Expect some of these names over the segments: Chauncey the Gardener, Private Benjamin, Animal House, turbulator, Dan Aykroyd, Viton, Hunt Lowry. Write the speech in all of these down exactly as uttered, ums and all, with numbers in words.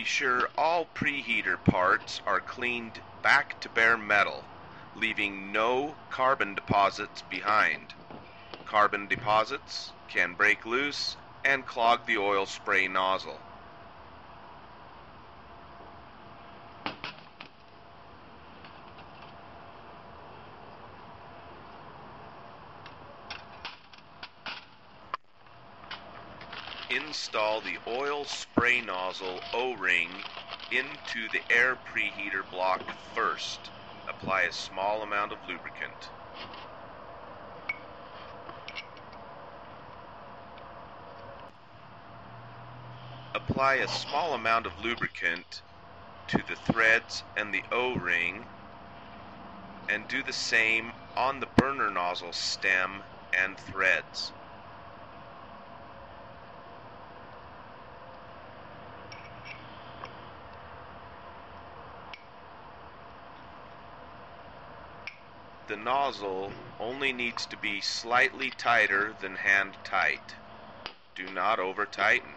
be sure all preheater parts are cleaned back to bare metal, leaving no carbon deposits behind. Carbon deposits can break loose and clog the oil spray nozzle. Install the oil spray nozzle O-ring into the air preheater block first. Apply a small amount of lubricant. Apply a small amount of lubricant to the threads and the O-ring, and do the same on the burner nozzle stem and threads. The nozzle only needs to be slightly tighter than hand tight. Do not over tighten.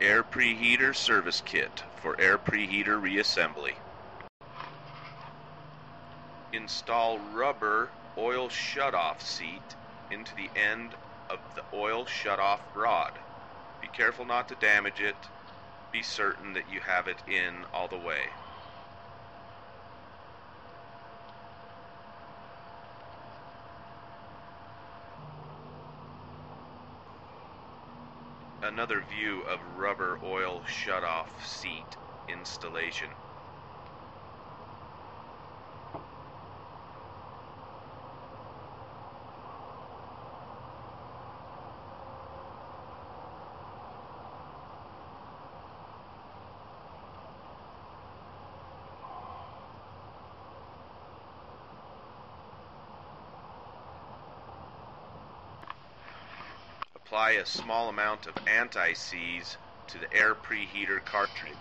Air Preheater Service Kit for air preheater reassembly. Install rubber oil shutoff seat into the end of the oil shutoff rod. Be careful not to damage it. Be certain that you have it in all the way. Another view of rubber oil shutoff seat installation. Apply a small amount of anti-seize to the air preheater cartridge.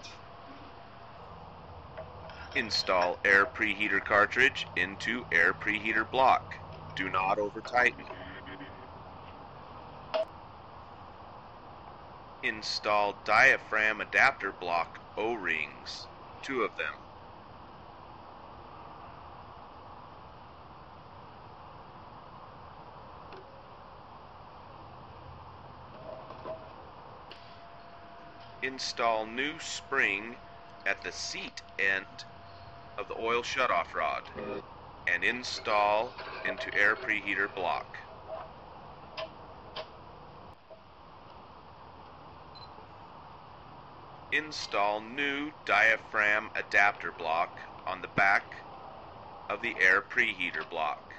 Install air preheater cartridge into air preheater block. Do not over-tighten. Install diaphragm adapter block O-rings, two of them. Install new spring at the seat end of the oil shutoff rod and install into air preheater block. Install new diaphragm adapter block on the back of the air preheater block.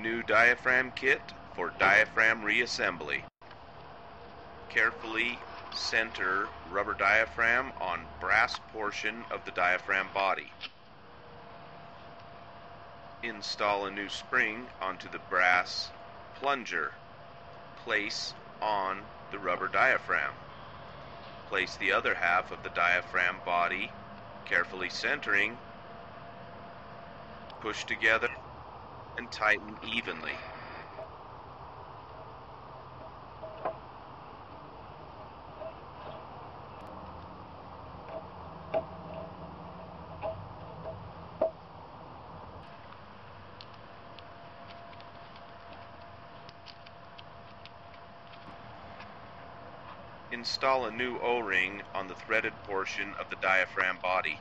New diaphragm kit for diaphragm reassembly. Carefully center rubber diaphragm on brass portion of the diaphragm body. Install a new spring onto the brass plunger. Place on the rubber diaphragm. Place the other half of the diaphragm body, carefully centering. Push together and tighten evenly. Install a new O-ring on the threaded portion of the diaphragm body.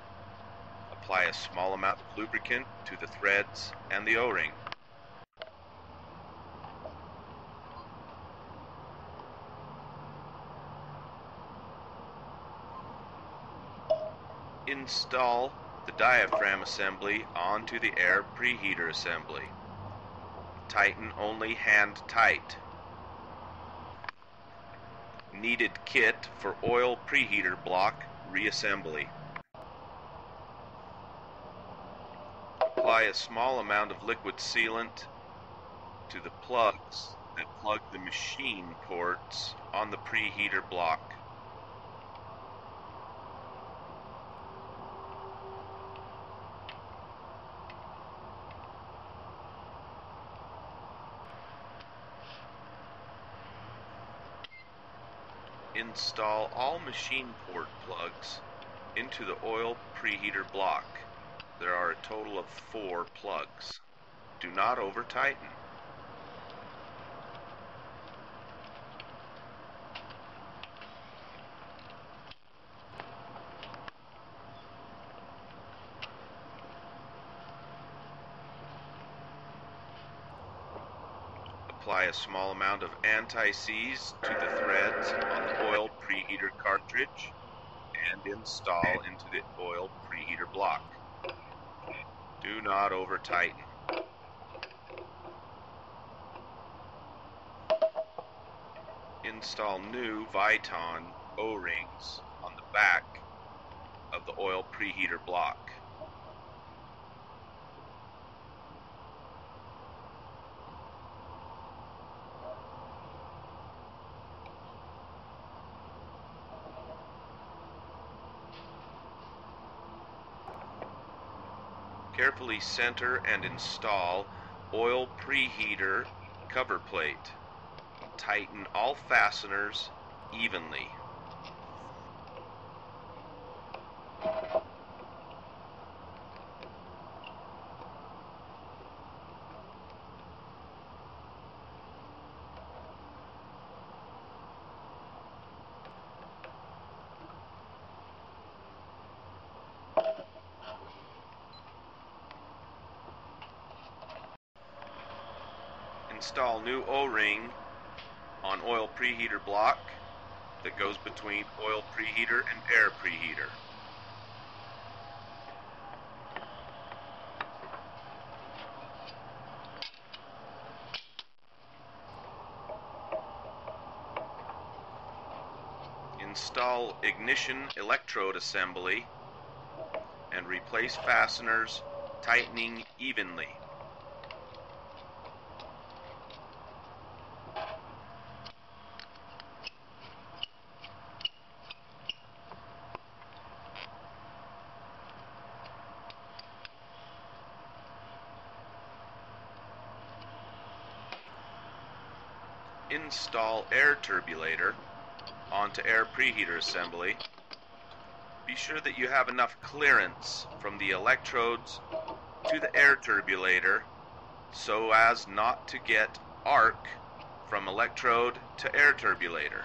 Apply a small amount of lubricant to the threads and the O-ring. Install the diaphragm assembly onto the air preheater assembly. Tighten only hand tight. Needed kit for oil preheater block reassembly. Apply a small amount of liquid sealant to the plugs that plug the machine ports on the preheater block. install all machine port plugs into the oil preheater block. There are a total of four plugs. Do not over tighten. Apply a small amount of anti-seize to the threads on the oil preheater cartridge and install into the oil preheater block. Do not over-tighten. Install new Viton O-rings on the back of the oil preheater block. Carefully center and install oil preheater cover plate. Tighten all fasteners evenly. Install new O-ring on oil preheater block that goes between oil preheater and air preheater. Install ignition electrode assembly and replace fasteners, tightening evenly. Install air turbulator onto air preheater assembly. Be sure that you have enough clearance from the electrodes to the air turbulator so as not to get arc from electrode to air turbulator.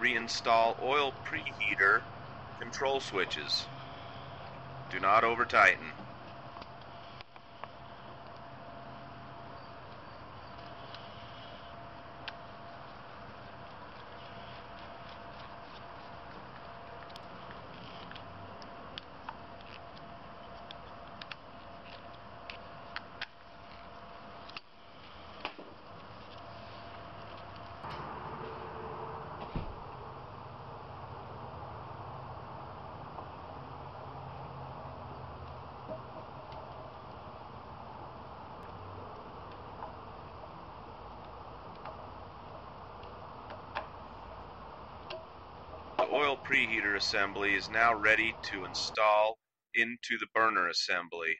Reinstall oil preheater control switches. Do not over tighten. Oil preheater assembly is now ready to install into the burner assembly.